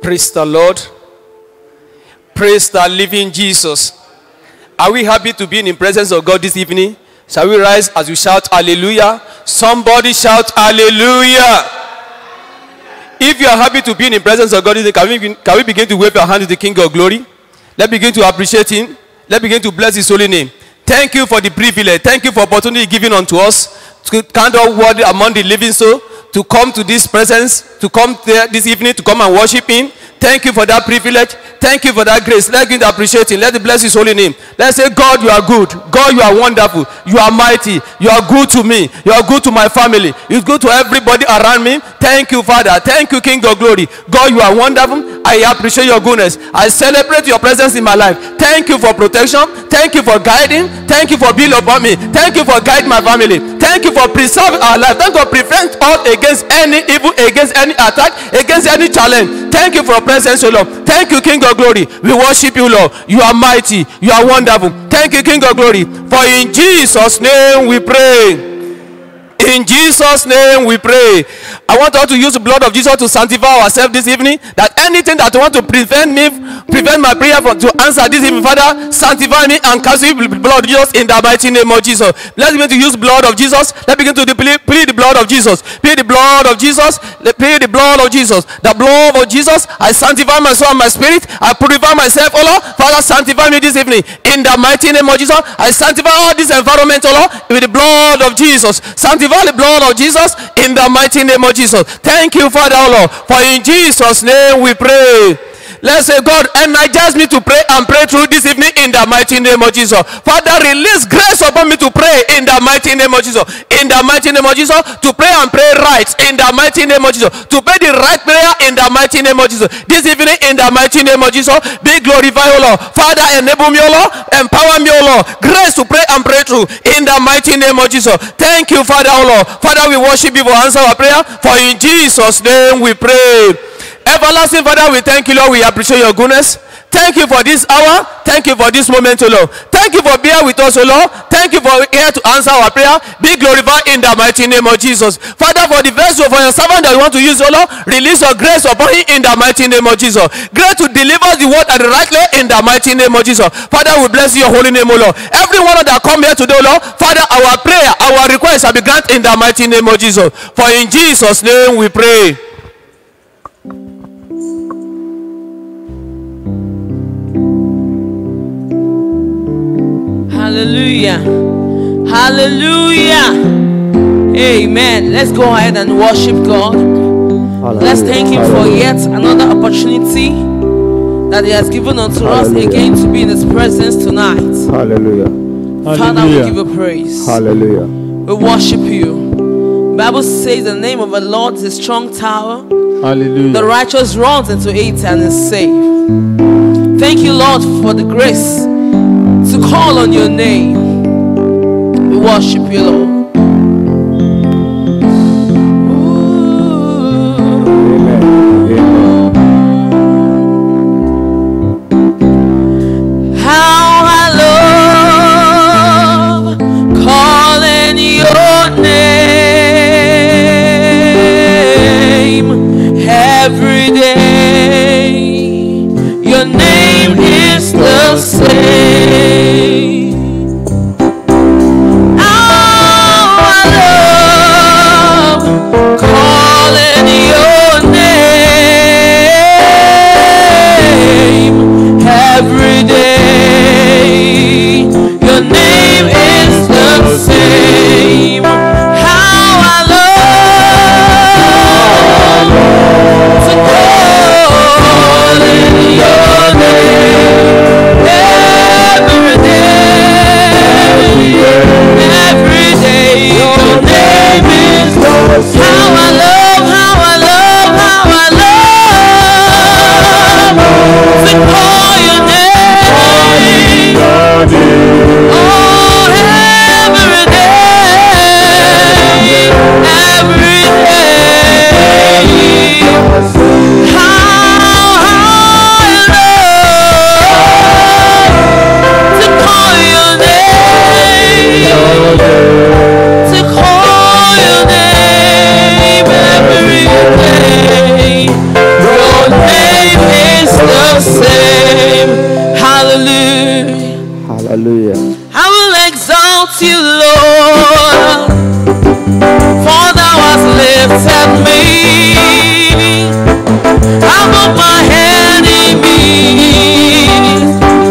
Praise the Lord. Praise the living Jesus. Are we happy to be in the presence of God this evening? Shall we rise as we shout hallelujah? Somebody shout hallelujah. If you are happy to be in the presence of God, can we begin to wave your hand to the King of Glory? Let's begin to appreciate him. Let's begin to bless his holy name. Thank you for the privilege. Thank you for opportunity given unto us to count out word among the living soul, to come to this presence, to come there this evening, to come and worship him. Thank you for that privilege. Thank you for that grace. Let's begin to appreciate him. Let's bless his holy name. Let's say, God, you are good. God, you are wonderful. You are mighty. You are good to me. You are good to my family. You're good to everybody around me. Thank you, Father. Thank you, King of Glory. God, you are wonderful. I appreciate your goodness. I celebrate your presence in my life. Thank you for protection. Thank you for guiding. Thank you for being upon me. Thank you for guiding my family. Thank you for preserving our life. Thank you for preventing us against any evil, against any attack, against any challenge. Thank you for your presence, O Lord. Thank you, King of Glory. We worship you, Lord. You are mighty. You are wonderful. Thank you, King of Glory. For in Jesus' name we pray. In Jesus' name we pray. I want us to use the blood of Jesus to sanctify ourselves this evening. That anything that want to prevent my prayer from to answer this evening, Father, sanctify me and cancel the blood of Jesus in the mighty name of Jesus. Let's begin to use blood of Jesus. Let's begin to plead the blood of Jesus. Plead the blood of Jesus. Plead the blood of Jesus. The blood of Jesus. I sanctify my soul and my spirit. I purify myself, O Lord. Father, sanctify me this evening in the mighty name of Jesus. I sanctify all this environment, O Lord, with the blood of Jesus. Sanctify the blood of Jesus in the mighty name of Jesus. Thank you, Father, O Lord, for in Jesus' name we pray. Let's say, God, energize me to pray and pray through this evening in the mighty name of Jesus. Father, release grace upon me to pray in the mighty name of Jesus. In the mighty name of Jesus, to pray and pray right in the mighty name of Jesus. To pray the right prayer in the mighty name of Jesus. This evening in the mighty name of Jesus, be glorified, O Lord. Father, enable me, O Lord. Empower me, O Lord. Grace to pray and pray through in the mighty name of Jesus. Thank you, Father, O Lord. Father, we worship you for answer our prayer. For in Jesus' name we pray. Everlasting Father, we thank you, Lord. We appreciate your goodness. Thank you for this hour. Thank you for this moment, O Lord. Thank you for being with us, O Lord. Thank you for here to answer our prayer. Be glorified in the mighty name of Jesus. Father, for the vessel, for your servant that you want to use, O Lord, release your grace upon him in the mighty name of Jesus. Grace to deliver the word and rightly in the mighty name of Jesus. Father, we bless your holy name, O Lord. Everyone that come here today, O Lord, Father, our prayer, our request shall be granted in the mighty name of Jesus. For in Jesus' name we pray. Hallelujah. Hallelujah. Amen. Let's go ahead and worship God. Hallelujah. Let's thank him for yet another opportunity that he has given unto us again to be in his presence tonight. Hallelujah. Father, we give you praise. Hallelujah. We worship you. The Bible says the name of the Lord is a strong tower. Hallelujah. The righteous runs into it and is saved. Thank you, Lord, for the grace to call on your name. We worship you, Lord. Amen. Amen. How I love calling your name every day. Your name is the same. Your name lifts at me, above my enemies.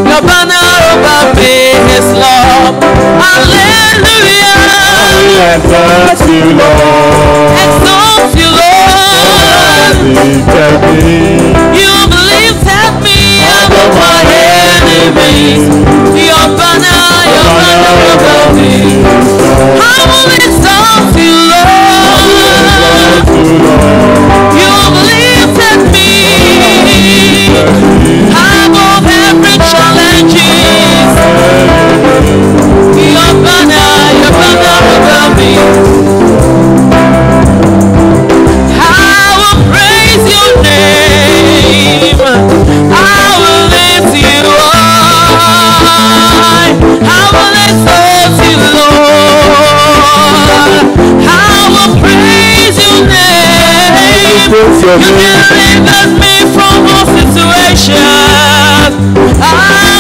The banner of our faith is love. Hallelujah. Exalt you, Lord. Exalt you, Lord. You lift at me above my enemies. Your banner above me. I will exalt you, Lord. You've lifted me above every challenge. Your banner above me. I will praise your name. I will lift you high. I will exalt you, Lord. I will praise. Your name, you delivered me from all situations. I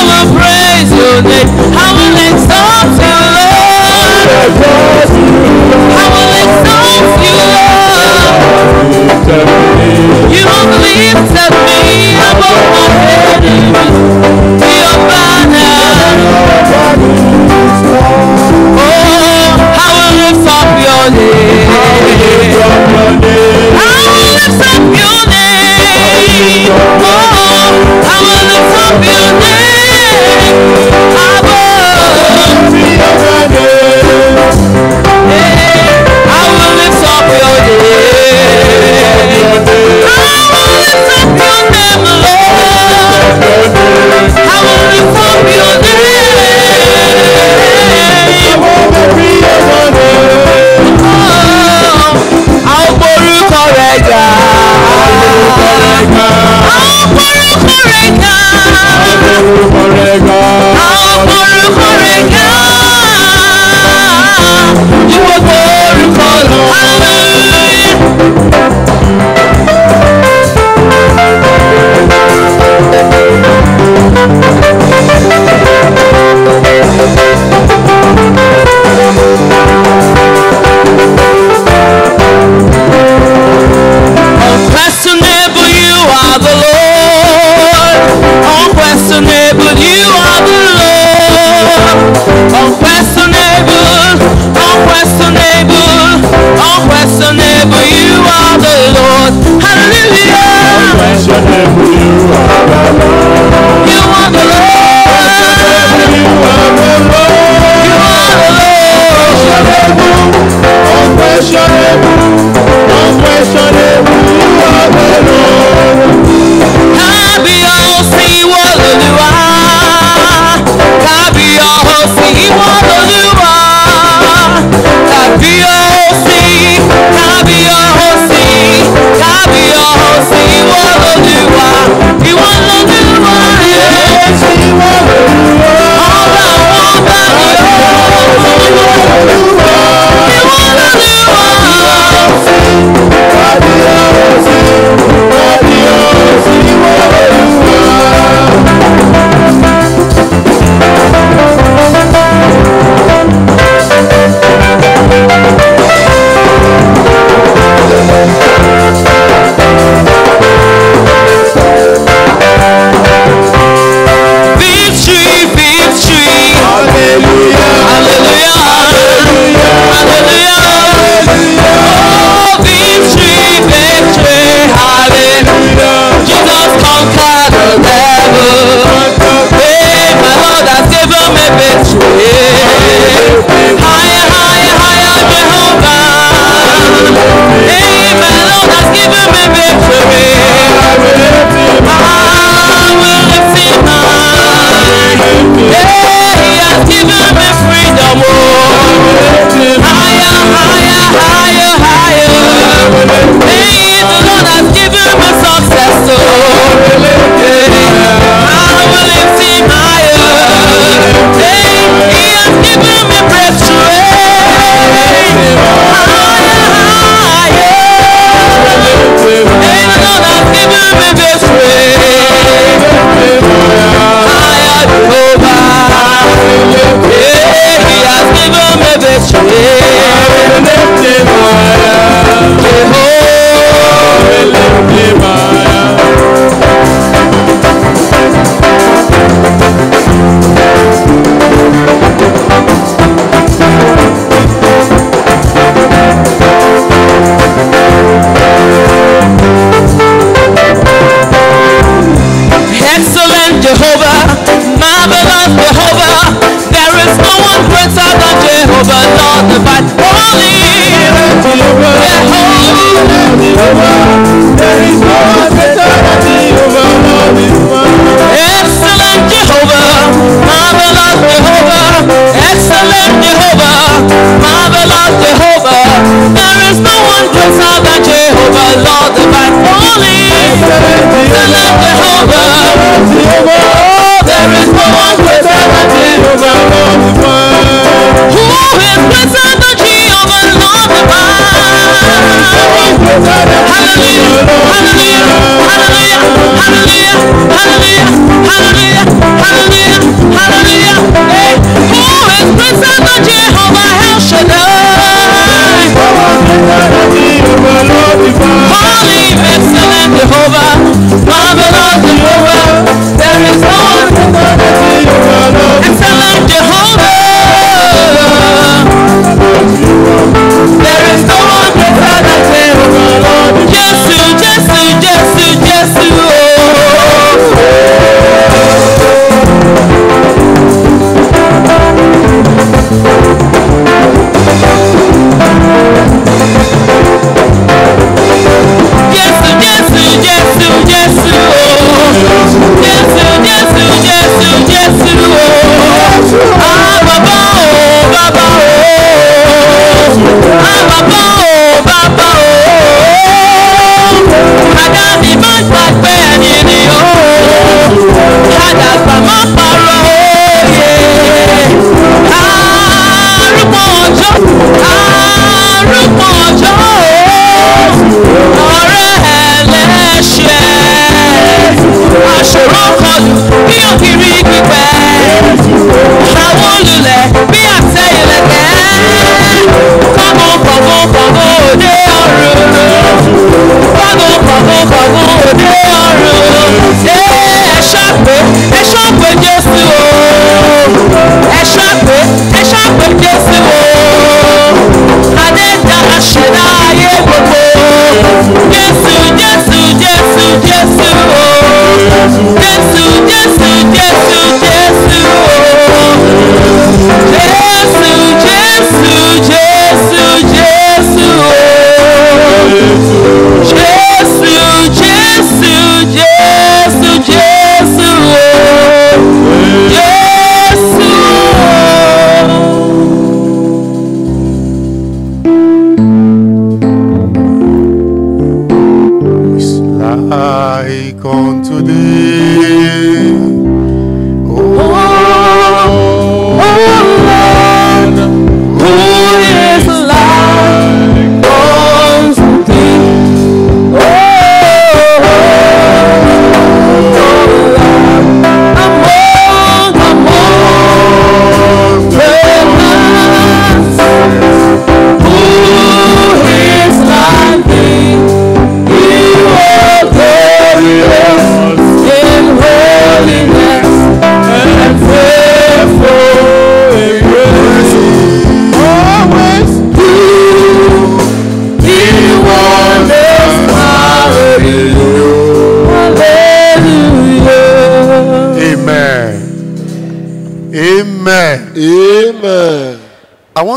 will praise your name. I will exalt you, Lord. I will exalt you, Lord. You lifted me above my enemies. Your banner. Oh, I will lift up your name. Wow.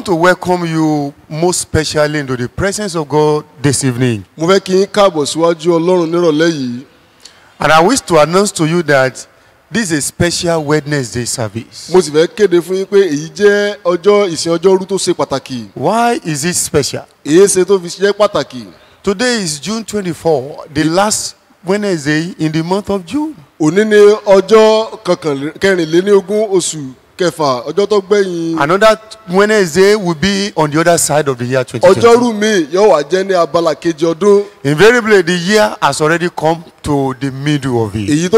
Welcome you most specially into the presence of God this evening. And I wish to announce to you that this is a special Wednesday service. Why is it special? Today is June 24, the last Wednesday in the month of June. Another Wednesday will be on the other side of the year 2020. Invariably, the year has already come to the middle of it.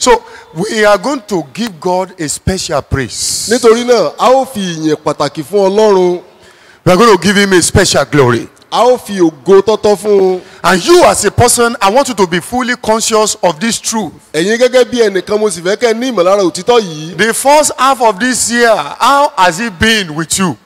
So, we are going to give God a special praise. We are going to give him a special glory. And you as a person, I want you to be fully conscious of this truth. The first half of this year, how has it been with you?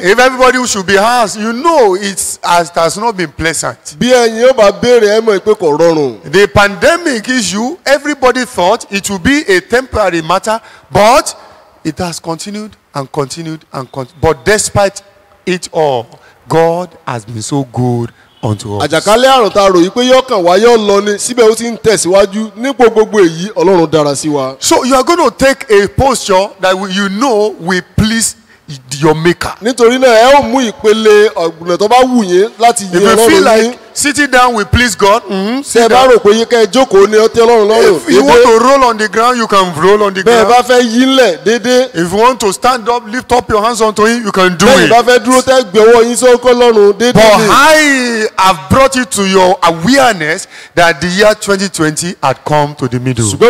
If everybody should be asked, you know it has not been pleasant. The pandemic issue, everybody thought it would be a temporary matter, but it has continued and continued and continued. But despite it all, God has been so good unto us. So you are going to take a posture that you know will please your maker. If you feel like sitting down will please God, if you want to roll on the ground, you can roll on the ground. If you want to stand up, lift up your hands unto him, you can do it. But I have brought it to your awareness that the year 2020 had come to the middle. And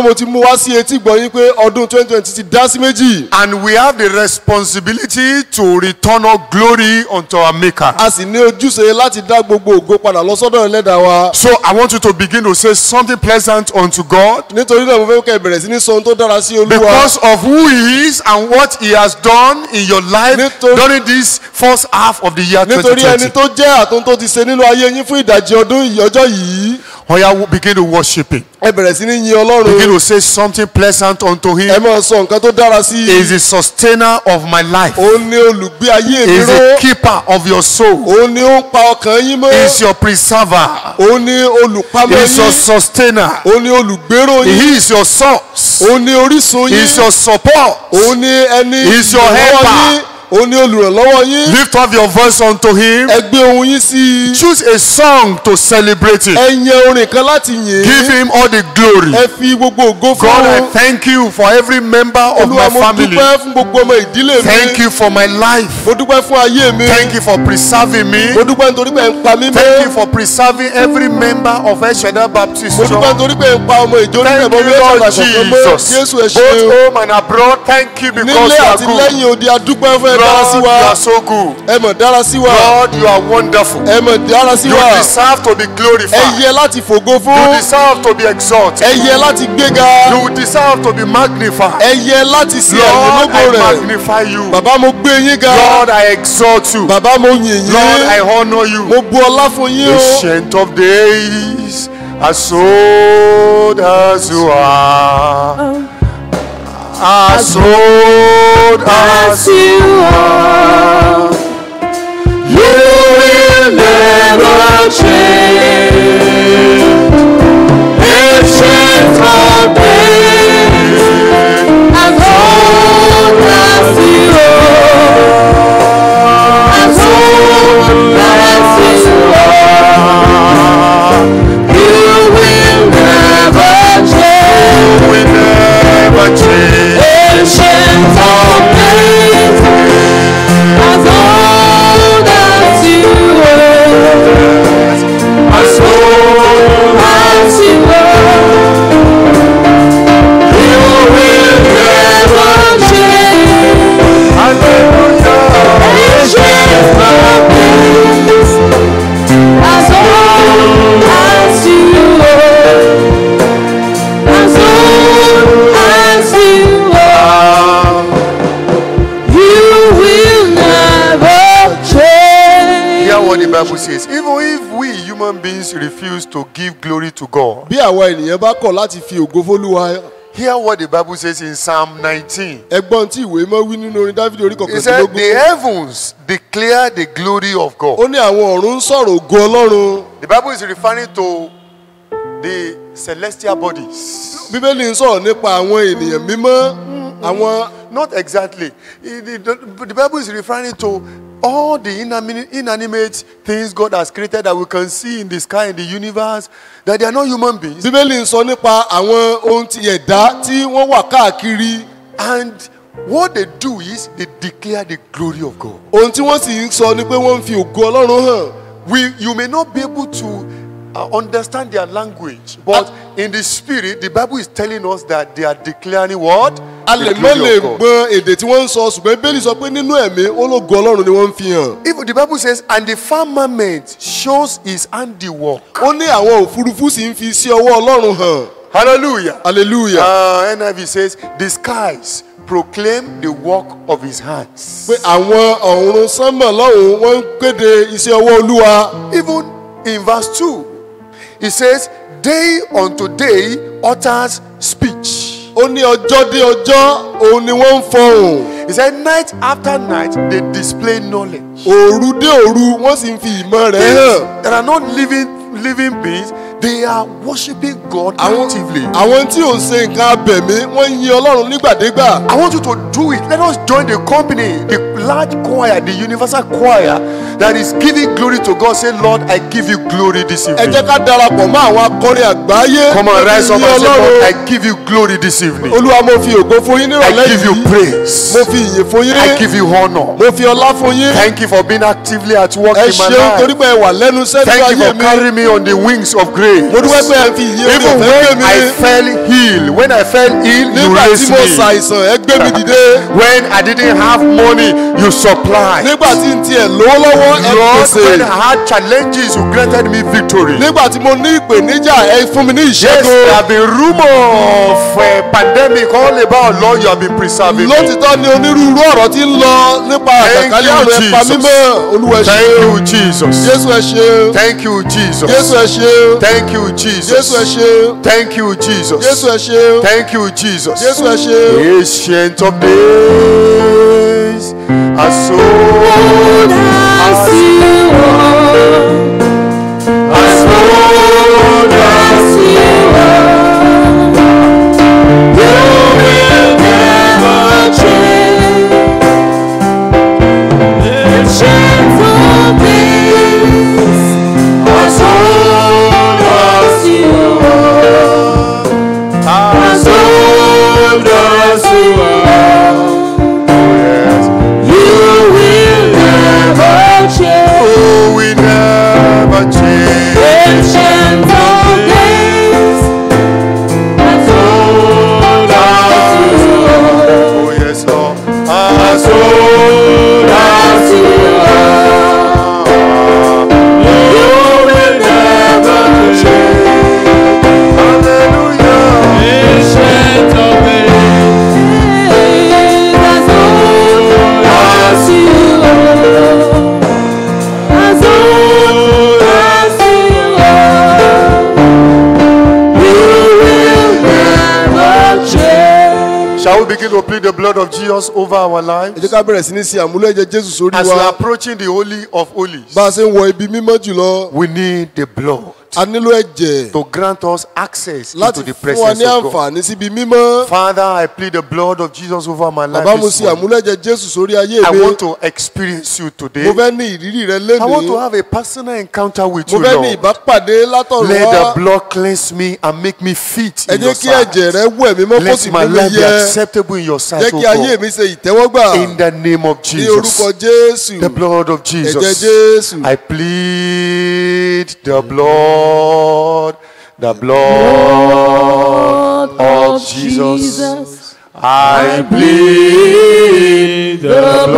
we have the responsibility to return all glory unto our maker. So I want you to begin to say something pleasant unto God because of who he is and what he has done in your life during this first half of the year 2020. Oya, begin to worship him. Begin to say something pleasant unto him. He is the sustainer of my life. He is the keeper of your soul. He is your preserver. He is your sustainer. He is your source. He is your support. He is your helper. Lift up your voice unto him. Choose a song to celebrate it. Give him all the glory. God, I thank you for every member of my family. Thank you for my life. Thank you for preserving me. Thank you for preserving every member of El-Shaddai Baptist Church. Thank you, Lord Jesus. Both home and abroad, thank you because you are good. God, you are so good. God, you are wonderful. You deserve to be glorified. You deserve to be exalted. You deserve to be magnified. Lord, I magnify you. Lord, I exalt you. Lord, I honor you. Ancient of days, as old as you are, as old as you are, you will never change. Ancient of days, as old as you are, as old as you are, you will never change. You will never change. Ancient of days, as old as you were, as old as you were, you will never change. Ancient of days, as old as you were, as old as you were. What the Bible says, even if we human beings refuse to give glory to God, hear what the Bible says in Psalm 19. It said, the heavens declare the glory of God. The Bible is referring to the celestial bodies. Not exactly. The Bible is referring to all the inanimate things God has created that we can see in the sky, in the universe, that they are not human beings. And what they do is they declare the glory of God. You may not be able to understand their language, but in the spirit, the Bible is telling us that they are declaring what? The glory of God. If the Bible says, and the firmament shows his handiwork. Hallelujah. Hallelujah. NIV says, the skies proclaim the work of his hands. Even in verse 2, it says, day unto day utters speech. It said, night after night they display knowledge. There are not living beings They are worshiping God actively. I want you to do it. Let us join the company, the large choir, the universal choir that is giving glory to God. Say, Lord, I give you glory this evening. Come on, rise up and say, Lord, I give you glory this evening. I give you praise. I give you honor. Thank you for being actively at work in my life. Thank you for carrying me on the wings of grace. Even when I fell ill, you raised me. When I didn't have money, you supplied. Lord, when I had challenges, you granted me victory. Yes, there have been rumors of a pandemic all about, Lord, you have been preserving me. Thank you, Jesus. The Ancient of Days, as old as you are, as old as you are, you will never change. Begin to plead the blood of Jesus over our lives. As we are approaching the Holy of Holies, we need the blood to grant us access into the presence of God. Father, I plead the blood of Jesus over my life. I want to experience you today. I want to have a personal encounter with you, Lord. Let the blood cleanse me and make me fit in your sight. Let my life be acceptable in your sight, O God. In the name of Jesus, the blood of Jesus, I plead the blood of Jesus. I bleed the blood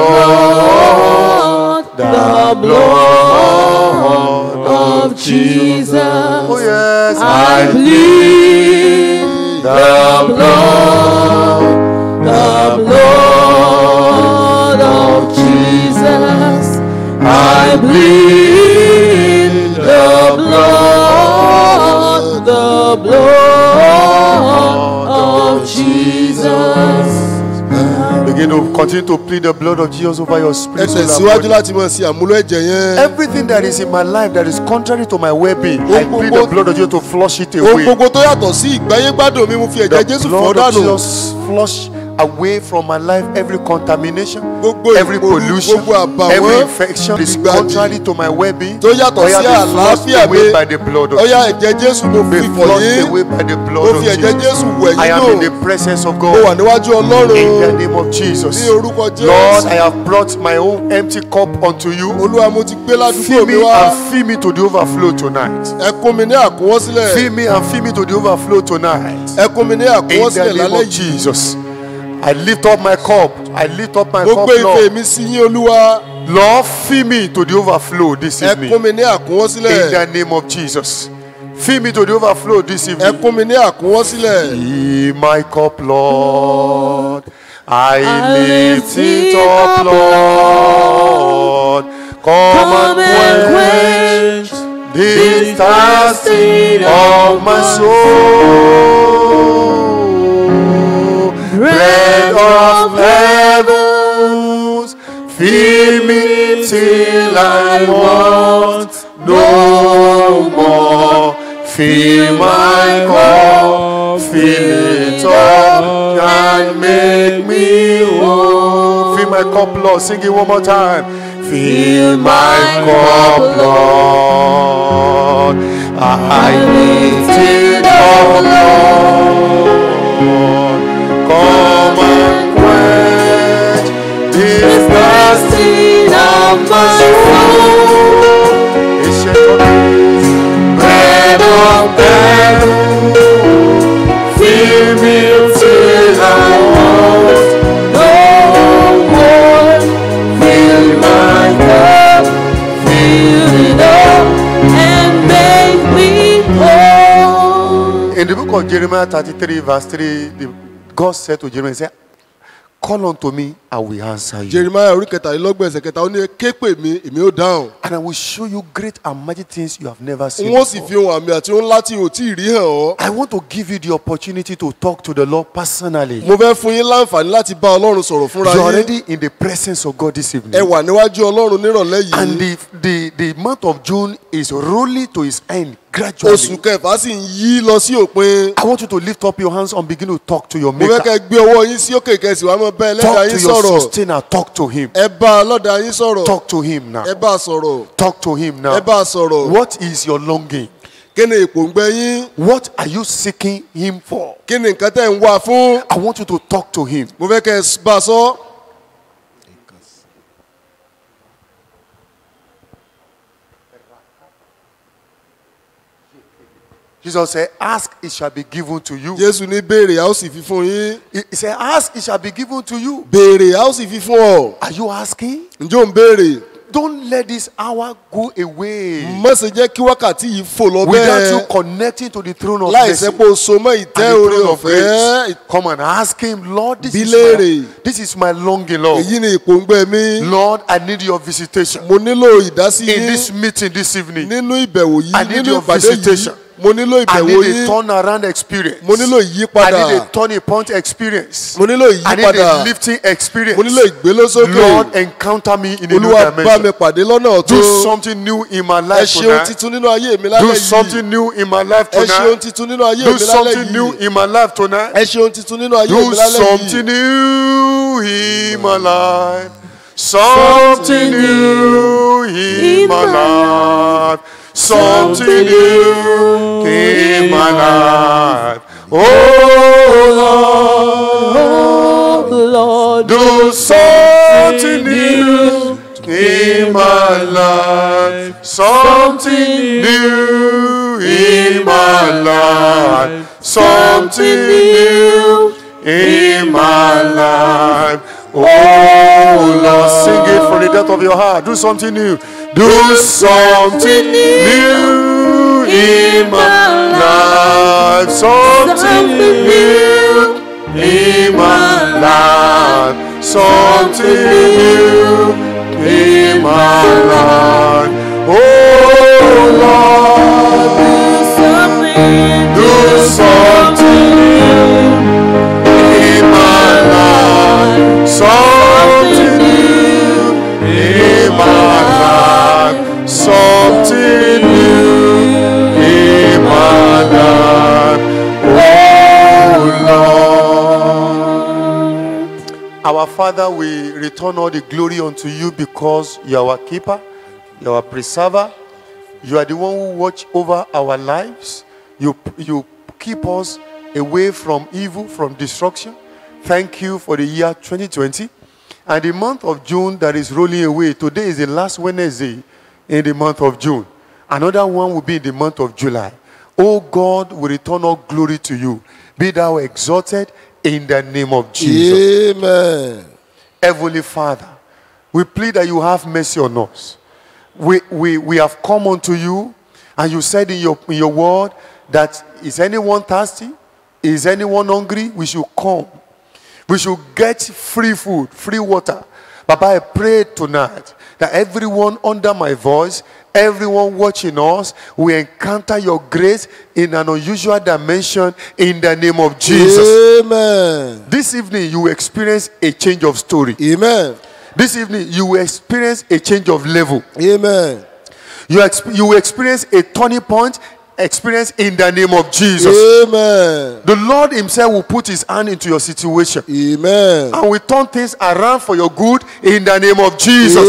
of Jesus. Oh yes, I bleed the blood of Jesus. I bleed the blood of Jesus. Begin to continue to plead the blood of Jesus over your spiritual life. Everything that is in my life that is contrary to my well-being, I plead the blood of Jesus to flush it away. The blood of Jesus flush away from my life every contamination, every pollution, every infection is contrary to my well-being. Be flushed away by the blood of Jesus. Be flushed away by the blood of Jesus. I am in the presence of God. In the name of Jesus, Lord, I have brought my own empty cup unto you. Fill me and fill me to the overflow tonight. Fill me and fill me to the overflow tonight. In the name of Jesus, I lift up my cup. I lift up my cup, Lord. Lord, fill me to the overflow this evening. In the name of Jesus. Fill me to the overflow this evening. Fill my cup, Lord. I lift it up, Lord. Come and quench this thirsting of my soul. Bread of heavens, feed me till I want no more. Feel my call, fill it up, and make me whole. Fill my cup, Lord, sing it one more time. Fill my cup, Lord, I lift it up, Lord. Come and quench this thirsting of my soul. Of heaven, fill me till I want no more. Fill my cup, fill it up, and make me whole. In the book of Jeremiah 33, verse 3, God said to Jeremiah, said, "Call unto me, I will answer you." Jeremiah, and I will show you great and mighty things you have never seen before. I want to give you the opportunity to talk to the Lord personally. You're already in the presence of God this evening. And the month of June is rolling to its end. Gradually, I want you to lift up your hands and begin to talk to your maker. Talk to your sustainer. Talk to him. Talk to him now. Talk to him now. What is your longing? What are you seeking him for? I want you to talk to him. Jesus said, ask, it shall be given to you. He said, ask, it shall be given to you. Are you asking? Don't let this hour go away without you connecting to the throne of grace. Come and ask him, Lord, this is my longing, Lord. Lord, I need your visitation. In this meeting this evening, I need your visitation. I need a turnaround experience. I need a turning point experience. I need a lifting experience. Lord, encounter me in a new dimension. Do something new in my life tonight. Do something new in my life tonight. Do something new in my life tonight. Do something new in my life. Something new in my life. Something new in my life. Oh Lord, do something new in my life. Something new in my life. Something new in my life. Oh Lord, sing it from the depth of your heart. Do something new. Do something new in my life. Something new in my life. Something new in my life. Oh Lord, do something new. Something new in my life. Something new in my life. Oh Lord, our Father, we return all the glory unto you because you are our keeper, you are our preserver, you are the one who watch over our lives. You keep us away from evil, from destruction. Thank you for the year 2020 and the month of June that is rolling away. Today is the last Wednesday in the month of June. Another one will be in the month of July. Oh God, we return all glory to you. Be thou exalted in the name of Jesus. Amen. Heavenly Father, we plead that you have mercy on us. We have come unto you, and you said in your word that is anyone thirsty? Is anyone hungry? We should come. We should get free food, free water. Baba, I pray tonight that everyone under my voice, everyone watching us, we encounter your grace in an unusual dimension in the name of Jesus. Amen. This evening, you will experience a change of story. Amen. This evening, you will experience a change of level. Amen. You will experience a turning point experience in the name of Jesus. Amen. The Lord himself will put his hand into your situation. Amen. And will turn things around for your good in the name of Jesus.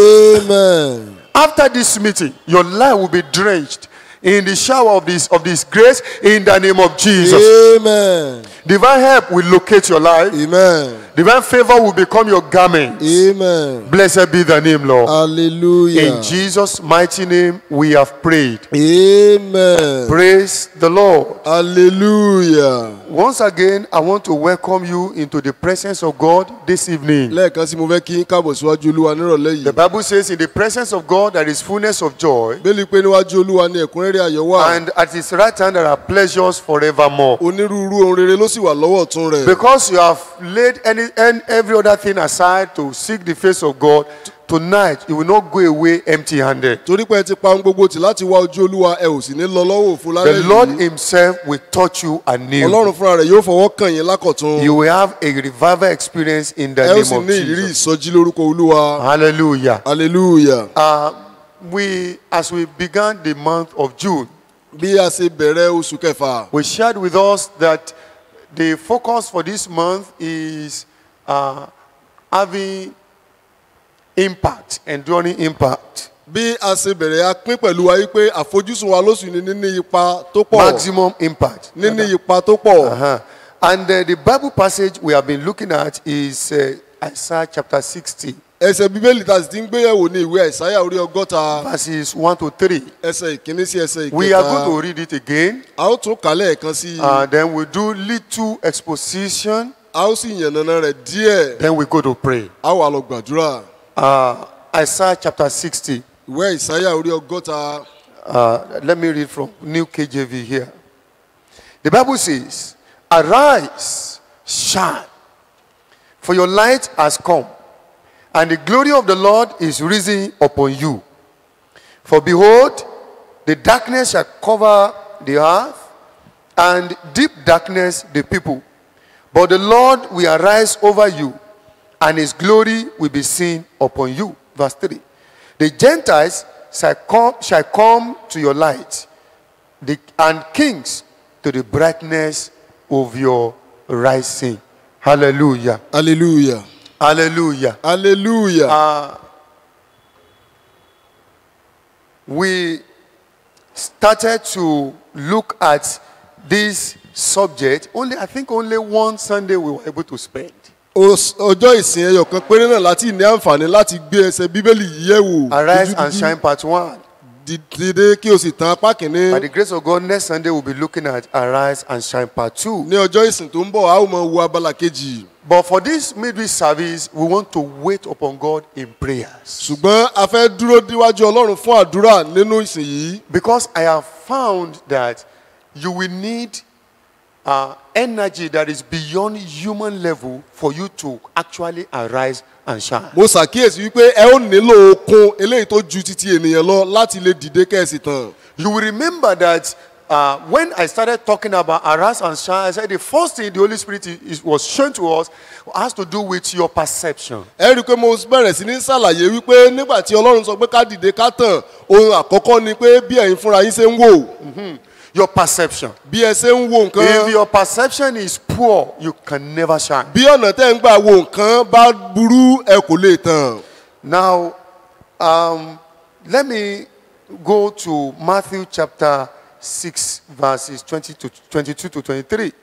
Amen. After this meeting, your life will be drenched in the shower of this grace in the name of Jesus. Amen. Divine help will locate your life. Amen. Divine favor will become your garment. Amen. Blessed be the name, Lord. Hallelujah. In Jesus' mighty name we have prayed. Amen. Praise the Lord. Hallelujah. Once again, I want to welcome you into the presence of God this evening. The Bible says in the presence of God there is fullness of joy, and at his right hand there are pleasures forevermore. Because you have laid every other thing aside to seek the face of God, tonight you will not go away empty-handed. The Lord himself will touch you anew. You will have a revival experience in the name of Jesus. Hallelujah. Hallelujah. As we began the month of June, we shared with us that the focus for this month is having impact, enduring impact. Maximum impact. And the Bible passage we have been looking at is Isaiah chapter 60. Verses 1 to 3. We are going to read it again. Then we do little exposition. Then we go to pray. Isaiah chapter 60. Let me read from New KJV here. The Bible says, "Arise, shine, for your light has come, and the glory of the Lord is risen upon you. For behold, the darkness shall cover the earth, and deep darkness the people. But the Lord will arise over you, and his glory will be seen upon you." Verse 3. "The Gentiles shall come to your light, and kings to the brightness of your rising." Hallelujah. Hallelujah. Hallelujah. Hallelujah. We started to look at this subject. I think only one Sunday we were able to spend. Arise and Shine Part 1. By the grace of God, next Sunday we'll be looking at Arise and Shine Part 2. But for this midweek service, we want to wait upon God in prayers. Because I have found that you will need energy that is beyond human level for you to actually arise and shine. You will remember that when I started talking about arise and shine, I said the first thing the Holy Spirit was shown to us has to do with your perception. Your perception. If your perception is poor, you can never shine. Now, let me go to Matthew chapter 6 verses 22 to 23.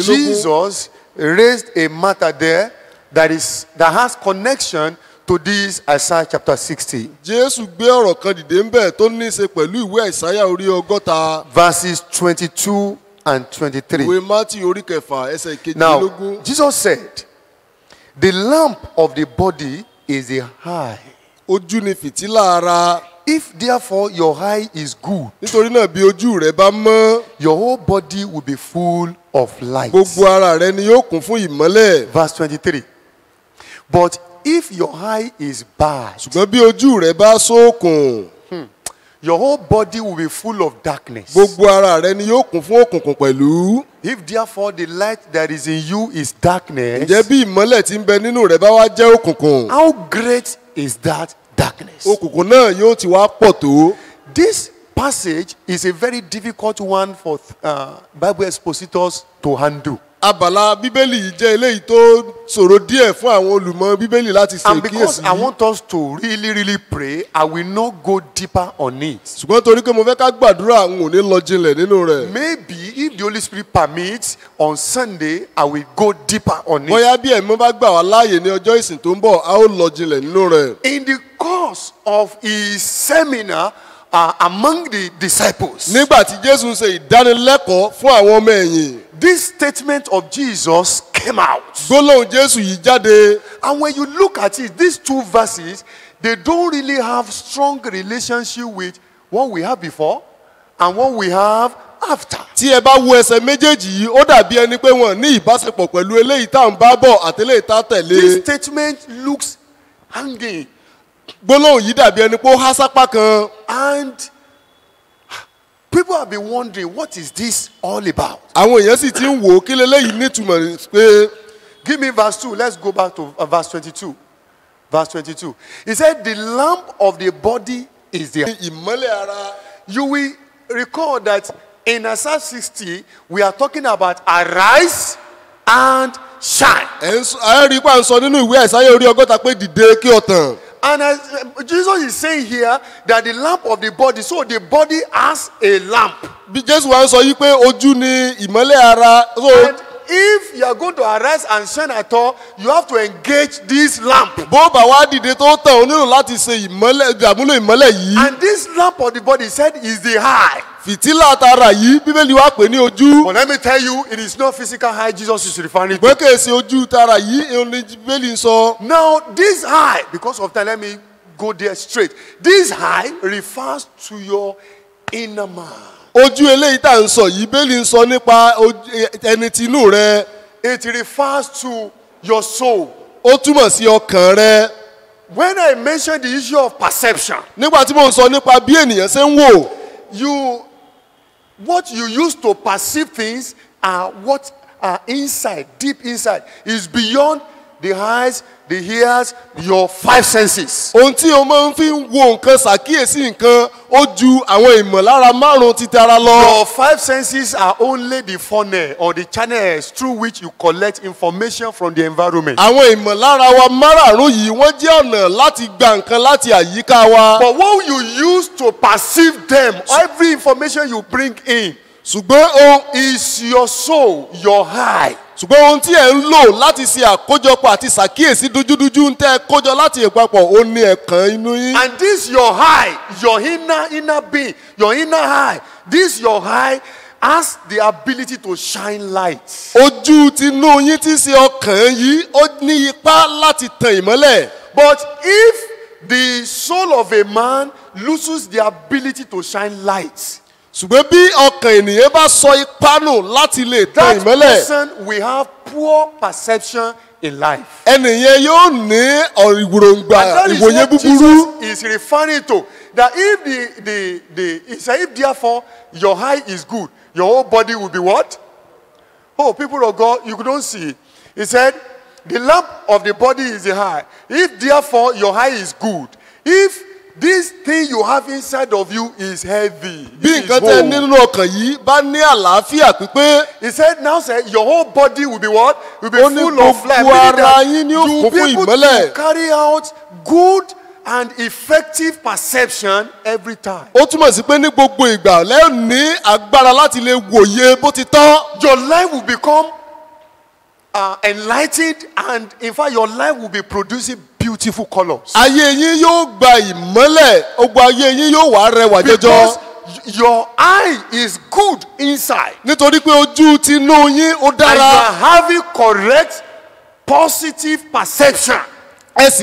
Jesus raised a matter there that has connection to this Isaiah chapter 60. Verses 22 and 23. Now, Jesus said, "The lamp of the body is the eye. If therefore your eye is good, your whole body will be full of light." Verse 23. "But if your eye is bad, your whole body will be full of darkness. If therefore the light that is in you is darkness, how great is that darkness. This passage is a very difficult one for Bible expositors to handle. And because I want us to really pray, I will not go deeper on it. Maybe if the Holy Spirit permits, on Sunday I will go deeper on it. In the course of his seminar among the disciples, this statement of Jesus came out. And when you look at it, these two verses, they don't really have strong relationship with what we have before and what we have after. This statement looks hanging. And people have been wondering, what is this all about? Give me verse 2. Let's go back to verse 22. Verse 22. He said, the lamp of the body is the... You will recall that in Isaiah 60, we are talking about arise and shine. And as Jesus is saying here that the lamp of the body, so the body has a lamp. And if you are going to arise and shine at all, you have to engage this lamp. And this lamp of the body, said, is the eye. But let me tell you, it is not physical eye Jesus is referring to. Now, this eye, because of time, let me go there straight. This eye refers to your inner man. It refers to your soul. When I mentioned the issue of perception, what you use to perceive things are what are inside, deep inside, is beyond the eyes, the ears, your five senses. Your five senses are only the funnel or the channels through which you collect information from the environment. But what you use to perceive them, every information you bring in, is your soul, your eye. And this your eye, your inner being, your inner eye, this your eye has the ability to shine light. But if the soul of a man loses the ability to shine light, that person will have poor perception in life. And that is what Jesus is referring to. That if therefore your eye is good, your whole body will be what? Oh, people of God, you don't see. He said, the lamp of the body is the eye. If therefore your eye is good, if this thing you have inside of you is heavy, he said, now say your whole body will be what? Will be full of life. You'll be able to carry out good and effective perception every time. Your life will become enlightened, and in fact your life will be producing beautiful colors. Because your eye is good inside. And you are having correct, positive perception. But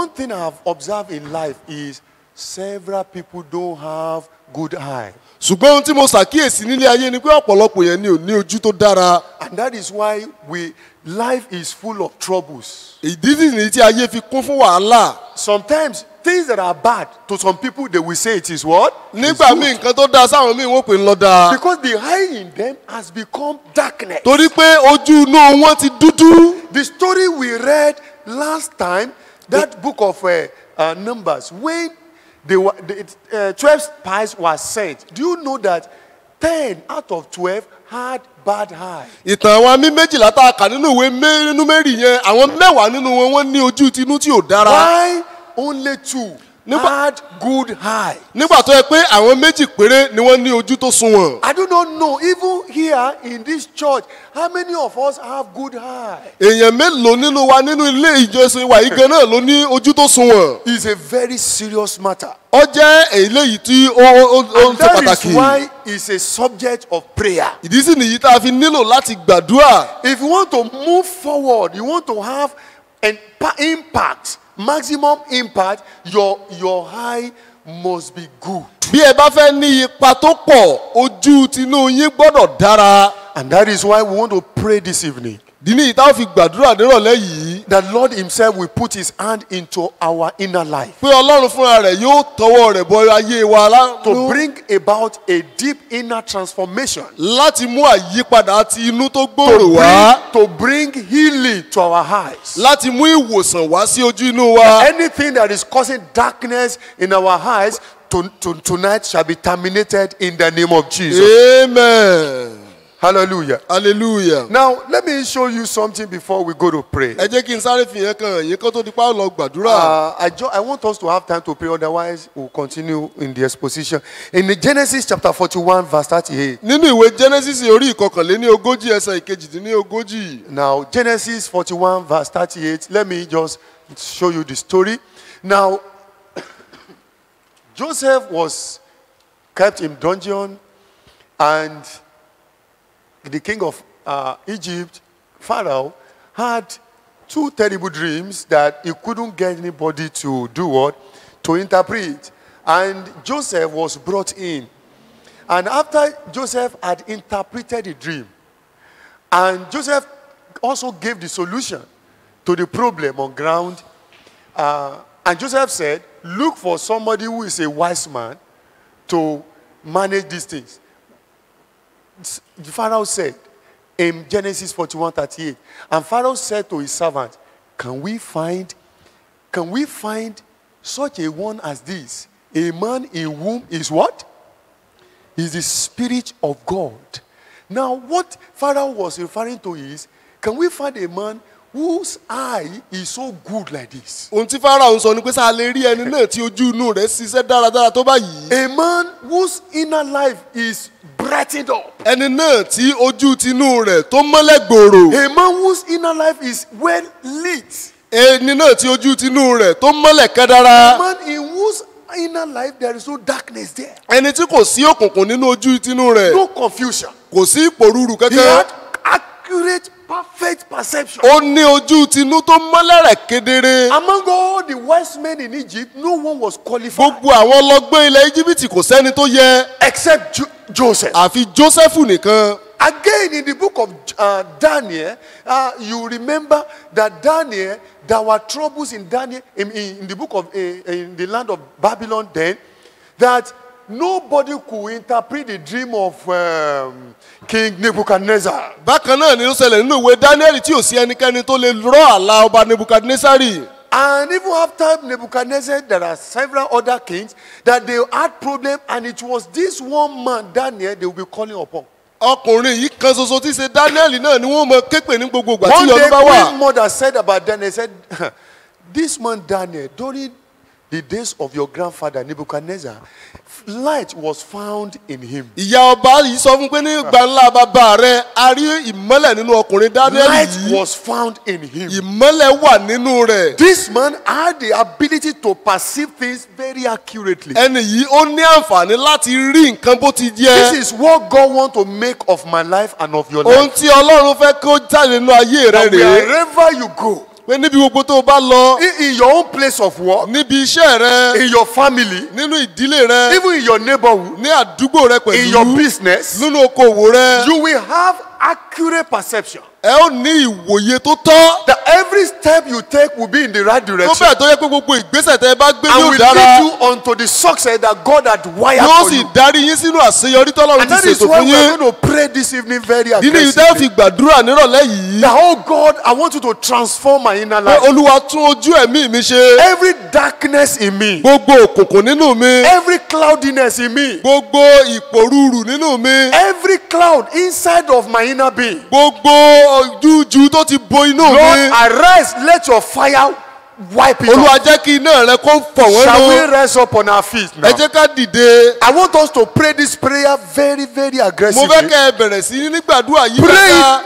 one thing I have observed in life is several people don't have good eye. And that is why life is full of troubles. Sometimes things that are bad to some people, they will say it is what? It's because the eye in them has become darkness. The story we read last time, that book of Numbers, when they were, 12 spies were sent, do you know that 10 out of 12 had bad eyes? Why only 2 had good eyes? I do not know, even here in this church, how many of us have good eyes? It's a very serious matter. And that is why it's a subject of prayer. If you want to move forward, you want to have an impact, maximum impact, your eye must be good. And that is why we want to pray this evening, that Lord himself will put his hand into our inner life to bring about a deep inner transformation, to bring healing to our eyes. Anything that is causing darkness in our eyes tonight shall be terminated in the name of Jesus. Amen. Hallelujah. Hallelujah. Now, let me show you something before we go to pray. I want us to have time to pray, otherwise we'll continue in the exposition. In the Genesis chapter 41, verse 38. Now, Genesis 41, verse 38. Let me just show you the story. Now, Joseph was kept in dungeon, and the king of Egypt, Pharaoh, had 2 terrible dreams that he couldn't get anybody to do what? To interpret. And Joseph was brought in. And after Joseph had interpreted the dream, and Joseph also gave the solution to the problem on ground. And Joseph said, look for somebody who is a wise man to manage these things. Pharaoh said in Genesis 41:38, and Pharaoh said to his servant, can we find such a one as this, a man in whom is what? Is the Spirit of God. Now, what Pharaoh was referring to is, can we find a man whose eye is so good like this? A man whose inner life is brightened up. A man whose inner life is well lit. A man in whose inner life there is no darkness there. No confusion. He had accurate, perfect perception. Among all the wise men in Egypt, no one was qualified except Joseph. Again, in the book of Daniel, you remember that Daniel, there were troubles in Daniel in the book of in the land of Babylon. Then, that nobody could interpret the dream of King Nebuchadnezzar. And even after Nebuchadnezzar, there are several other kings that they had problems, and it was this one man, Daniel, they will be calling upon. One day, Queen Mother said about Daniel, said, this man Daniel, during the days of your grandfather Nebuchadnezzar, light was found in him. Light was found in him. This man had the ability to perceive things very accurately. This is what God wants to make of my life and of your life. That wherever you go, in your own place of work, in your family, even in your neighborhood, in your business, you will have accurate perception. That every step you take will be in the right direction. And will lead you onto the success that God had wired for you. And that is why we are going to pray this evening very aggressively. That, oh God, I want you to transform my inner life. Every darkness in me, every cloudiness in me, every cloud inside of my inner being, Lord, arise, let your fire wipe it off. Shall we rise up on our feet now? I want us to pray this prayer very, very aggressively. Pray it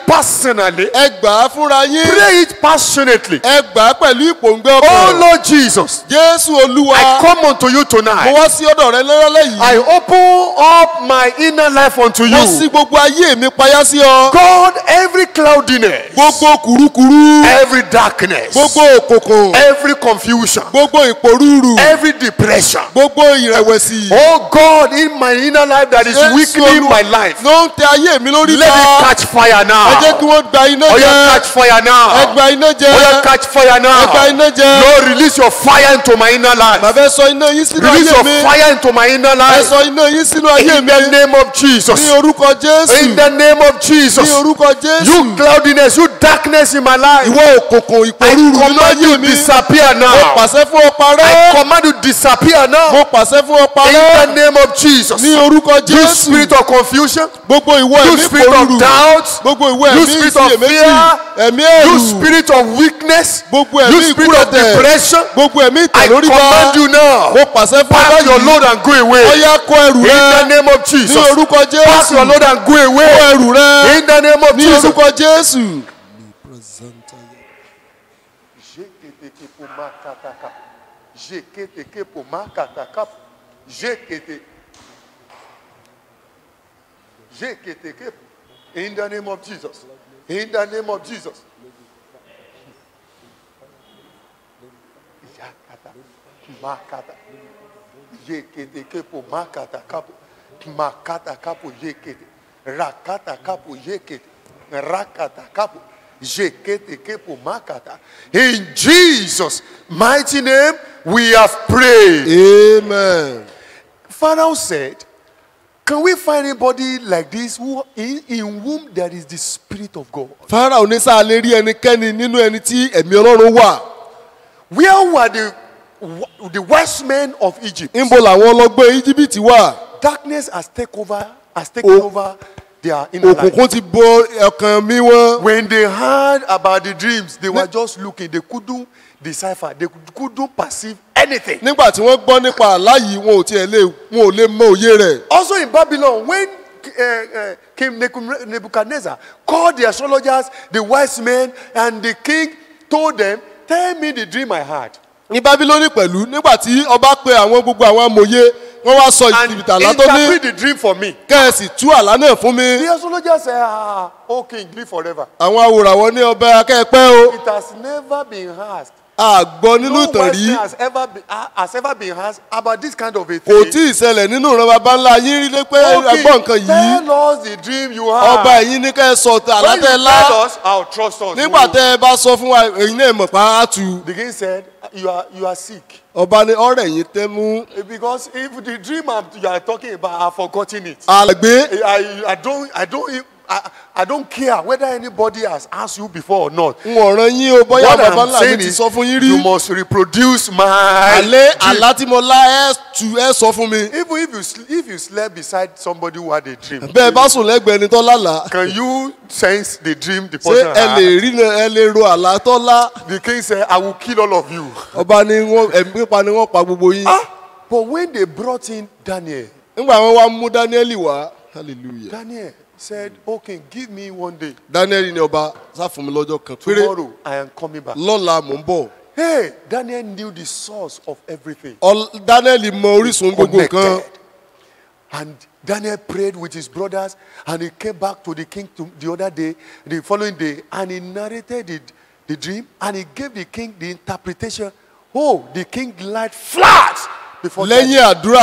personally. Pray it passionately. Oh Lord Jesus, I come unto you tonight. I open up my inner life unto you. God, every cloudiness, every darkness, every confusion, every depression, oh God, in my inner life that is weakening my life, let it catch fire now. Oh yeah, catch fire now. Oh yeah, catch fire now. Lord, release your fire into my inner life. Release your fire into my inner life. In the name of Jesus. In the name of Jesus. You cloudiness, you darkness in my life, I command you disappear now. I command you disappear now. In the name of Jesus. You spirit of confusion, you spirit of doubt, you spirit of fear, you spirit of weakness, you spirit of depression, I command you now. Pack your load and go away. In the name of Jesus. Pack your load and go away. In the name of Jesus. In the name of Jesus. In the name of Jesus. In Jesus' mighty name we have prayed. Amen. Pharaoh said, can we find anybody like this who in whom there is the Spirit of God? Pharaoh, where were the wise men of Egypt? Darkness has taken over. When they heard about the dreams, they were just looking. They couldn't decipher. They couldn't perceive anything. Also in Babylon, when King Nebuchadnezzar called the astrologers, the wise men, and the king told them, tell me the dream I had. In Babylon, and interpret the dream for me. The astrologer said, okay, live forever. It has never been asked. No question has ever been asked about this kind of a thing. Okay, tell us the dream you have. When you tell us, I'll trust us. The king said, you are sick. Because if the dream you are talking about, I've forgotten it. I don't care whether anybody has asked you before or not. What I'm saying is, you must reproduce my dream. Even if you slept beside somebody who had a dream, can you sense the dream? The king said, I will kill all of you. But when they brought in Daniel, Daniel said, okay, give me one day. Tomorrow, I am coming back. Hey, Daniel knew the source of everything. And Daniel prayed with his brothers, and he came back to the king the following day, and he narrated the dream, and he gave the king the interpretation. Oh, the king lied flat. before Daniel. Do you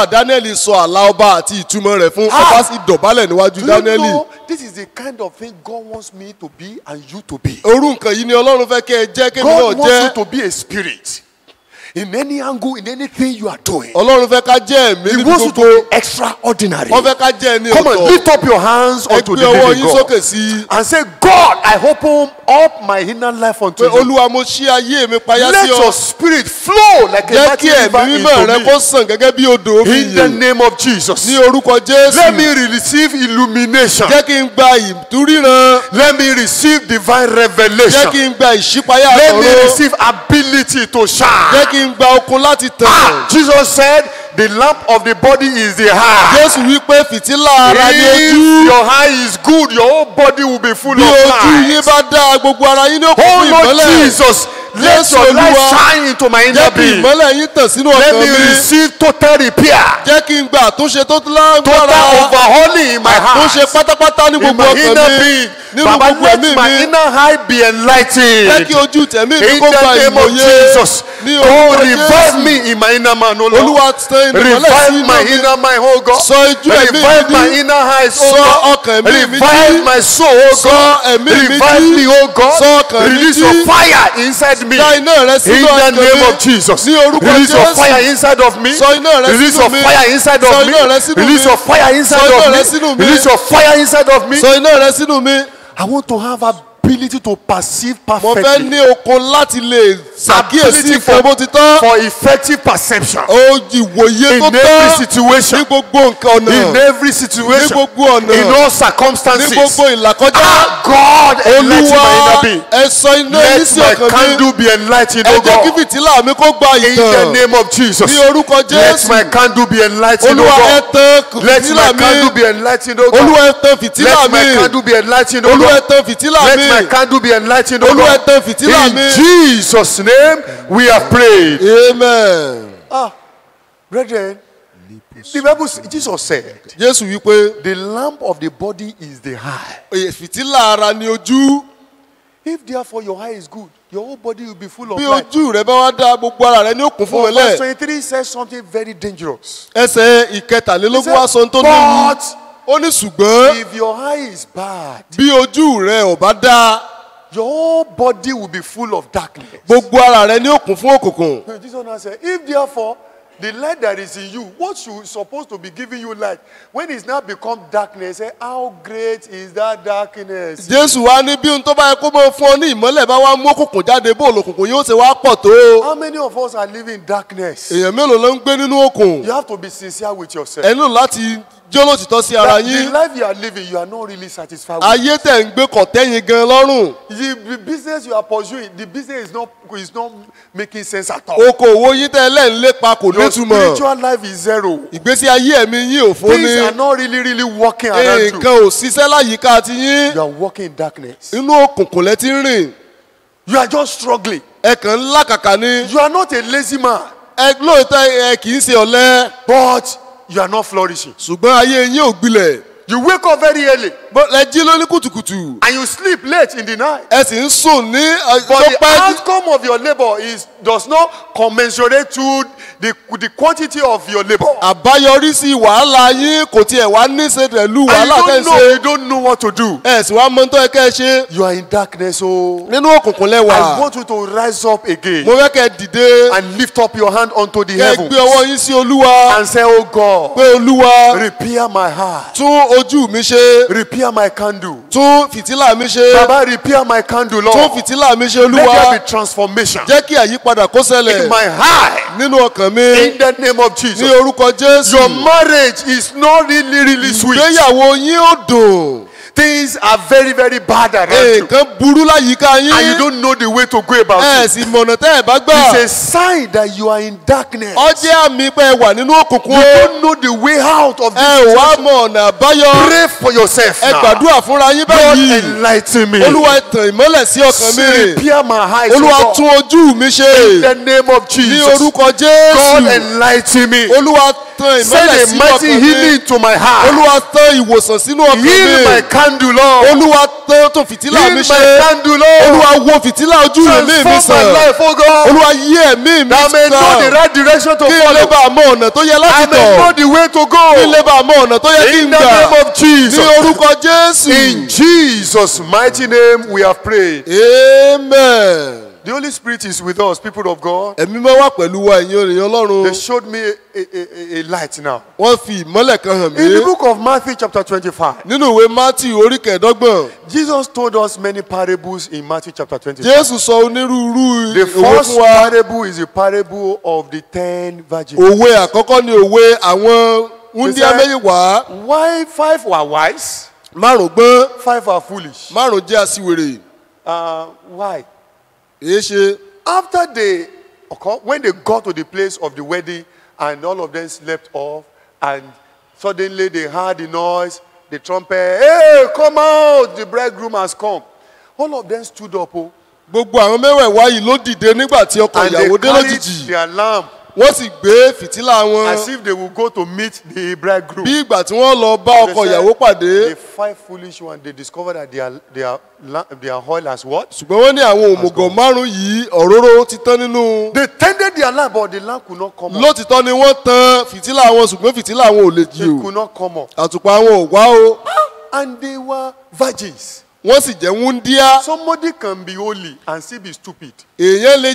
know this is the kind of thing God wants me to be and you to be? God wants you to be a spirit. In any angle, in anything you are doing, He wants you to be extraordinary. Come on, lift up your hands unto the living God and say, God, I open up my inner life unto you. Let your spirit flow like a mighty river. In the name of Jesus, let me receive illumination. Let me receive divine revelation. Let me receive ability to shine. Jesus said, the lamp of the body is the eye. If your eye is good, your whole body will be full of light. Oh Lord Jesus, let your light shine into my inner being. Let me receive total repair, total overhauling in my heart, in my inner being. Baba, let my inner eye be enlightened. In the name of Jesus. Oh, revive me in my inner man, oh Lord. Revive my inner mind, oh God. Revive my inner eyes, oh God. Revive my soul, oh God. Revive me, oh God. Release your fire inside me. In the name of Jesus. Release your fire inside of me. Release your fire inside of me. Release your fire inside of me. Release your fire inside of me. I want to have a ability to perceive perfectly. Ability for effective perception. In every situation. In every situation. In all circumstances. God, enlighten my inner being. Let my candle be enlightened, oh God. In the name of Jesus. Let my candle be enlightened, oh God. Let my candle be enlightened, oh God. Let my candle be enlightened, oh God. I can't do be enlightened, oh Lord. In Jesus' name we have prayed. Amen. Ah, brethren, the Bible, Jesus said, the lamp of the body is the eye. If therefore your eye is good, your whole body will be full of light. Verse 23 says something very dangerous. He said, but if your eye is bad, your whole body will be full of darkness. Jesus said, if therefore the light that is in you, what you is supposed to be giving you light, when it's now become darkness, say, how great is that darkness? How many of us are living in darkness? You have to be sincere with yourself. The life you are living, you are not really satisfied with the business you are pursuing. The business is not making sense at all. Your spiritual life is zero. Things are not really working around you. You are working in darkness. You are just struggling. You are not a lazy man, but you are not flourishing. You wake up very early, and you sleep late in the night. But the outcome of your labor does not commensurate to the quantity of your labor. You don't know what to do. You are in darkness, oh. I want you to rise up again and lift up your hand unto the heavens and say, oh God, repair my heart. Repair my candle. Baba, repair my candle, Lord. Let there be transformation in my heart. In the name of Jesus. Your marriage is not really sweet. Things are very bad around you. And you don't know the way to go about it. It's a sign that you are in darkness. You don't know the way out of this. Pray for yourself now. God, enlighten me. Repair my eyes, God. In the name of Jesus. God, enlighten me. Send a mighty healing to my heart. Heal my candle, Lord. In Jesus' mighty name we have prayed. Amen. The Holy Spirit is with us, people of God. They showed me a light now. In the book of Matthew chapter 25, Jesus told us many parables in Matthew chapter 25. The first parable is the parable of the 10 virgins. Why 5 were wise? 5 are foolish. Why? After they, when they got to the place of the wedding and all of them slept off, and suddenly they heard the noise, the trumpet, hey, come out, the bridegroom has come. All of them stood up. Oh. And they carried their lamp. As if they will go to meet the bridegroom. The 5 foolish ones, they discovered that their oil has what? Has gone. They tended their lamp, but the lamp could not come up. It could not come up. And they were virgins. Somebody can be holy and still be stupid. Somebody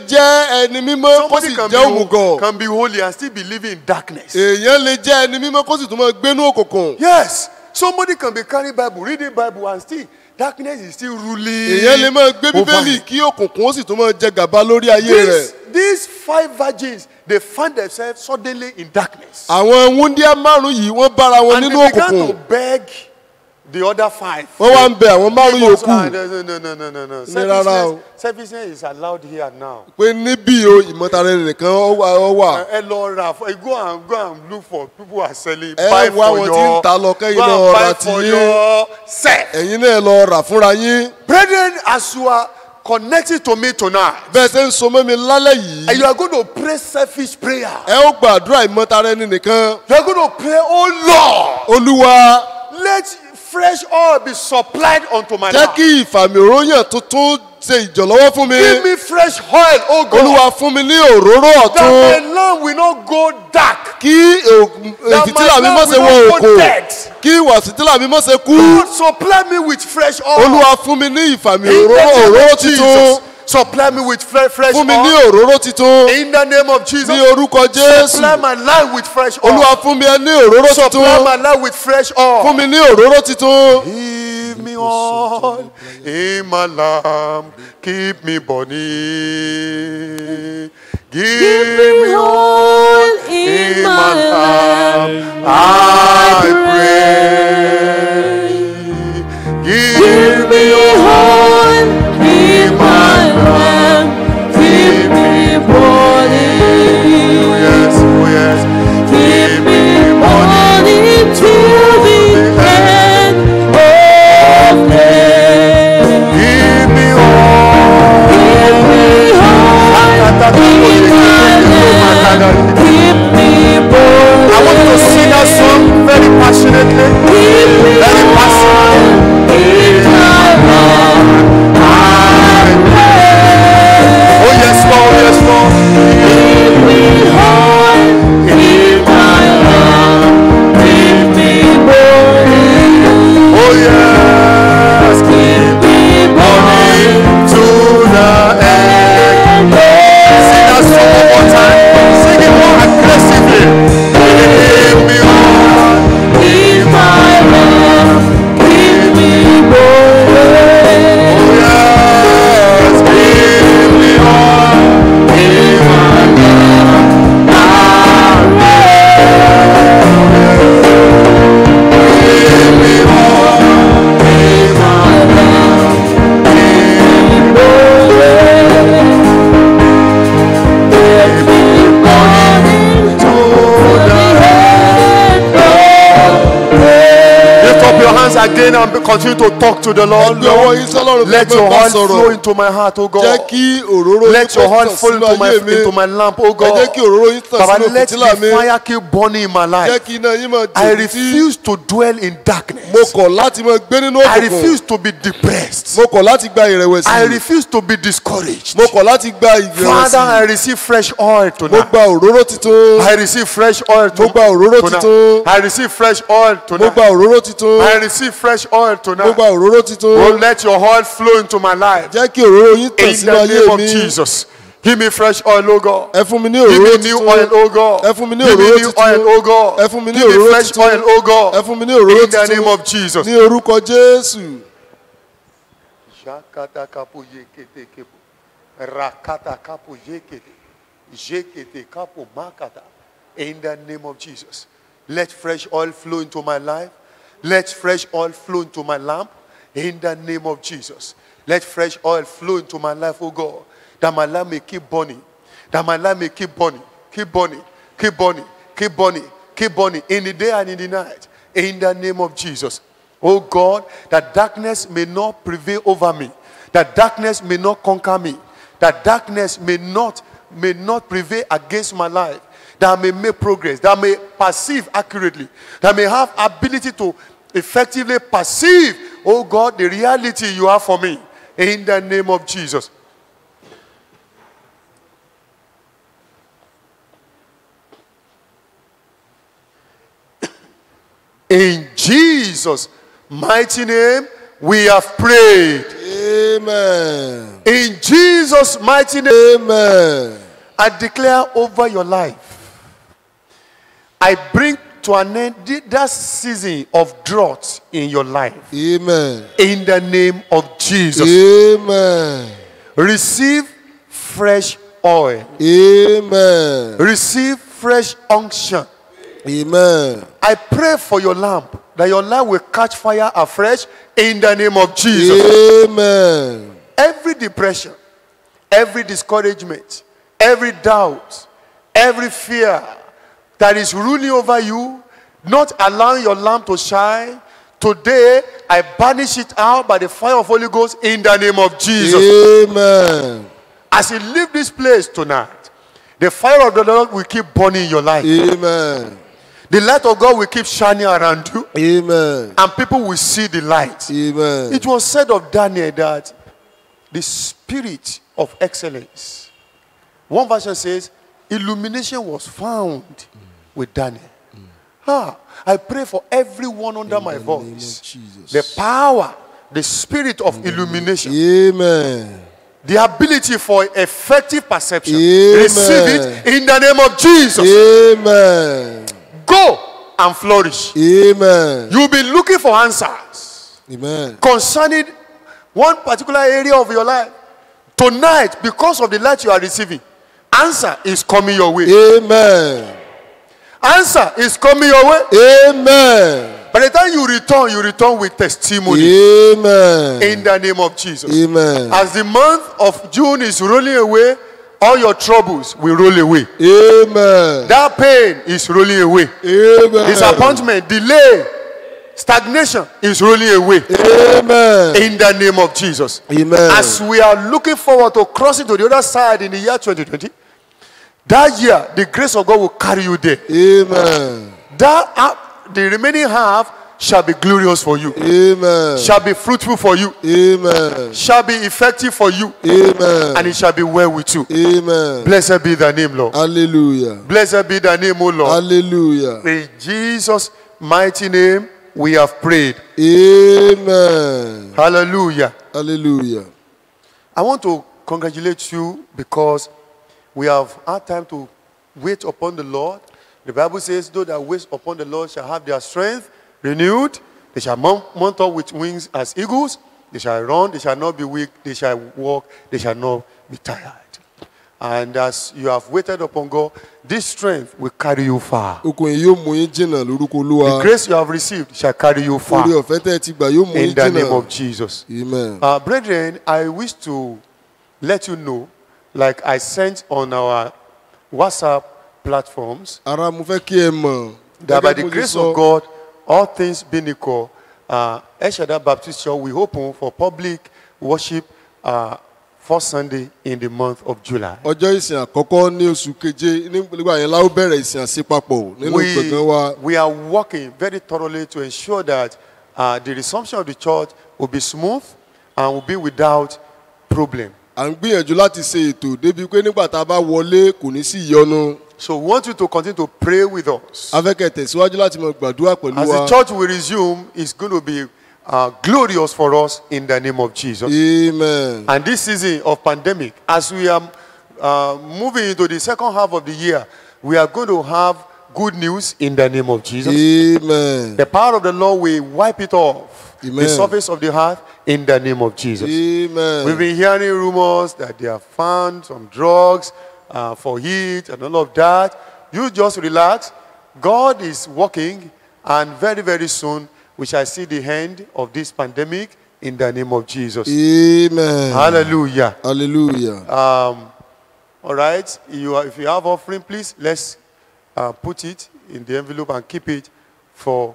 can be holy and still be living in darkness. Yes. Somebody can be carrying Bible, reading Bible, and still darkness is still ruling. These 5 virgins, they found themselves suddenly in darkness. And they began to beg the other 5. No. Services is allowed here now. Go and look for people who are selling. Buy for your, buy for yourself. Brethren, as you are connected to me tonight, and you are going to pray selfish prayer. You are going to pray, oh Lord, let fresh oil be supplied unto my life. Give me fresh oil, oh God, that my lamp will not go dark, that my lamp will not go dead. God, supply me with fresh oil. In the name of Jesus. Supply me with fresh oil. In the name of Jesus. Supply my life with fresh oil. Supply my life with fresh oil. Give me oil in my lamp. Keep me burning. Give me oil in my lamp. I pray. Give me oil. Keep me burning. I want to sing that song very passionately. again and continue to talk to the Lord. Lord, let your hand flow into my heart, oh God. Let your hand flow into my lamp, oh God. Father, let the fire keep burning in my life. I refuse to dwell in darkness. I refuse to be depressed. I refuse to be discouraged. Father, I receive fresh oil tonight. I receive fresh oil tonight. I receive fresh oil tonight. I receive fresh oil tonight. Oh, let your oil flow into my life. In the name of Jesus. Give me fresh oil, oh God. Give me new oil, oh God. Give me new oil, oh God. Give me fresh oil, oh God. In the name of Jesus. In the name of Jesus. Let fresh oil flow into my life. Let fresh oil flow into my lamp. In the name of Jesus. Let fresh oil flow into my life, oh God. That my lamp may keep burning. That my lamp may keep burning. Keep burning. Keep burning. Keep burning. Keep burning. In the day and in the night. In the name of Jesus. Oh God, that darkness may not prevail over me. That darkness may not conquer me. That darkness may not prevail against my life. That I may make progress, that I may perceive accurately, that I may have ability to effectively perceive, oh God, the reality you have for me. In the name of Jesus. In Jesus' mighty name, we have prayed. Amen. In Jesus' mighty name, amen. I declare over your life, I bring to an end that season of drought in your life. Amen. In the name of Jesus. Amen. Receive fresh oil. Amen. Receive fresh unction. Amen. I pray for your lamp, that your lamp will catch fire afresh in the name of Jesus. Amen. Every depression, every discouragement, every doubt, every fear that is ruling over you, not allowing your lamp to shine, today I banish it out by the fire of Holy Ghost in the name of Jesus. Amen. As you leave this place tonight, the fire of the Lord will keep burning in your life. Amen. The light of God will keep shining around you. Amen. And people will see the light. Amen. It was said of Daniel that the spirit of excellence, one version says, illumination was found with Daniel. I pray for everyone under my voice. Jesus. The power, the spirit of illumination. Amen. The ability for effective perception. Amen. Receive it in the name of Jesus. Amen. Go and flourish. Amen. You'll be looking for answers. Amen. Concerning one particular area of your life. Tonight, because of the light you are receiving, answer is coming your way. Amen. Answer is coming your way. Amen. By the time you return with testimony. Amen. In the name of Jesus. Amen. As the month of June is rolling away, all your troubles will roll away. Amen. That pain is rolling away. Amen. Disappointment, delay, stagnation is rolling away. Amen. In the name of Jesus. Amen. As we are looking forward to crossing to the other side in the year 2020, that year, the grace of God will carry you there. Amen. The remaining half shall be glorious for you. Amen. Shall be fruitful for you. Amen. Shall be effective for you. Amen. And it shall be well with you. Amen. Blessed be thy name, Lord. Hallelujah. Blessed be thy name, O Lord. Hallelujah. In Jesus' mighty name, we have prayed. Amen. Hallelujah. Hallelujah. I want to congratulate you because we have had time to wait upon the Lord. The Bible says, "Those that wait upon the Lord shall have their strength renewed. They shall mount up with wings as eagles. They shall run. They shall not be weak. They shall walk. They shall not be tired." And as you have waited upon God, this strength will carry you far. The grace you have received shall carry you far. In the name of Jesus. Amen. Brethren, I wish to let you know, like I sent on our WhatsApp platforms, that by the grace of God, all things being equal, El-Shaddai Baptist Church will open for public worship first Sunday in the month of July. We are working very thoroughly to ensure that the resumption of the church will be smooth and will be without problem. So we want you to continue to pray with us. As the church will resume, it's going to be glorious for us in the name of Jesus. Amen. And this season of pandemic, as we are moving into the second half of the year, we are going to have good news in the name of Jesus. Amen. The power of the Lord will wipe it off. Amen. The surface of the heart in the name of Jesus. Amen. We've been hearing rumors that they have found some drugs for heat and all of that. You just relax. God is working, and very, very soon we shall see the end of this pandemic in the name of Jesus. Amen. Hallelujah. Hallelujah. All right. If you have offering, please, let's put it in the envelope and keep it for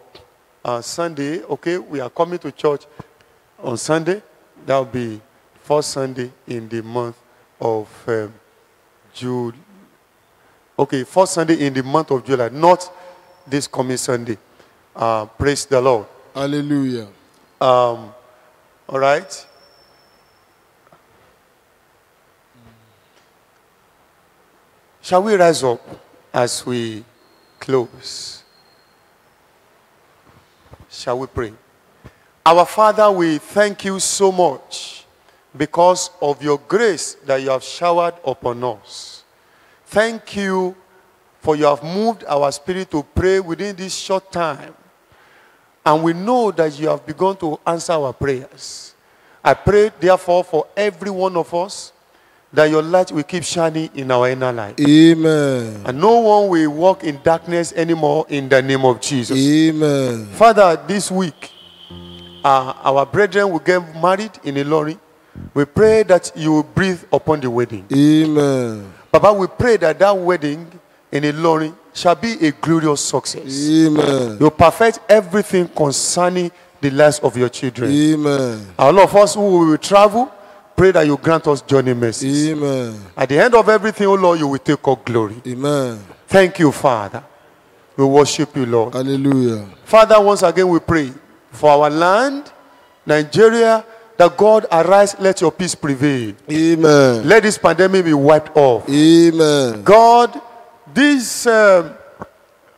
Sunday. Okay, we are coming to church on Sunday. That will be first Sunday in the month of July. Okay, first Sunday in the month of July, not this coming Sunday. Praise the Lord. Hallelujah. All right. Shall we rise up as we close? Shall we pray? Our Father, we thank you so much because of your grace that you have showered upon us. Thank you for you have moved our spirit to pray within this short time. And we know that you have begun to answer our prayers. I pray, therefore, for every one of us that your light will keep shining in our inner life. Amen. And no one will walk in darkness anymore in the name of Jesus. Amen. Father, this week, our brethren will get married in Ilorin. We pray that you will breathe upon the wedding. Amen. Baba, we pray that that wedding in Ilorin shall be a glorious success. Amen. You perfect everything concerning the lives of your children. Amen. All of us who will travel, pray that you grant us journey mercies. Amen. At the end of everything, O Lord, you will take all glory. Amen. Thank you, Father. We worship you, Lord. Hallelujah. Father, once again we pray for our land, Nigeria, that God arise, let your peace prevail. Amen. Let this pandemic be wiped off. Amen. God, this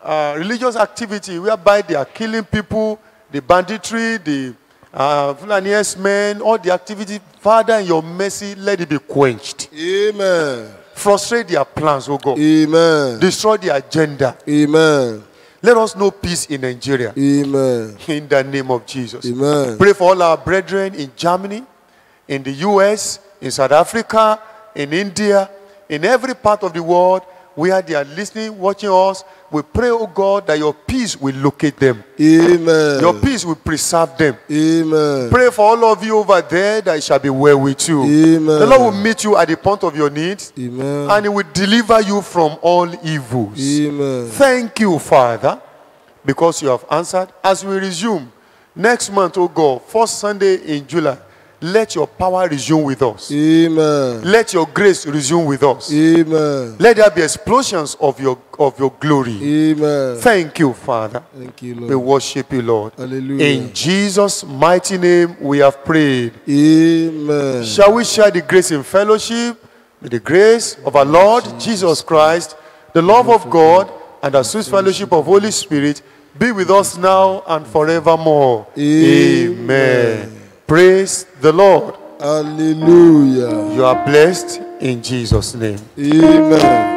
religious activity whereby they are killing people, the banditry, the Fulanius men, all the activity, Father, in your mercy, let it be quenched. Amen. Frustrate their plans, oh God. Amen. Destroy their agenda. Amen. Let us know peace in Nigeria. Amen. In the name of Jesus. Amen. Pray for all our brethren in Germany, in the US, in South Africa, in India, in every part of the world where they are listening, watching us. We pray, oh God, that your peace will locate them. Amen. Your peace will preserve them. Amen. Pray for all of you over there that it shall be well with you. Amen. The Lord will meet you at the point of your needs. Amen. And he will deliver you from all evils. Amen. Thank you, Father, because you have answered. As we resume next month, oh God, first Sunday in July, let your power resume with us. Amen. Let your grace resume with us. Amen. Let there be explosions of your glory. Amen. Thank you, Father. Thank you, Lord. We worship you, Lord. Hallelujah. In Jesus' mighty name we have prayed. Amen. Shall we share the grace in fellowship? May the grace of our Lord Jesus Christ, the love of God, and the sweet fellowship of Holy Spirit be with us now and forevermore. Amen. Praise the Lord. Hallelujah. You are blessed in Jesus' name. Amen.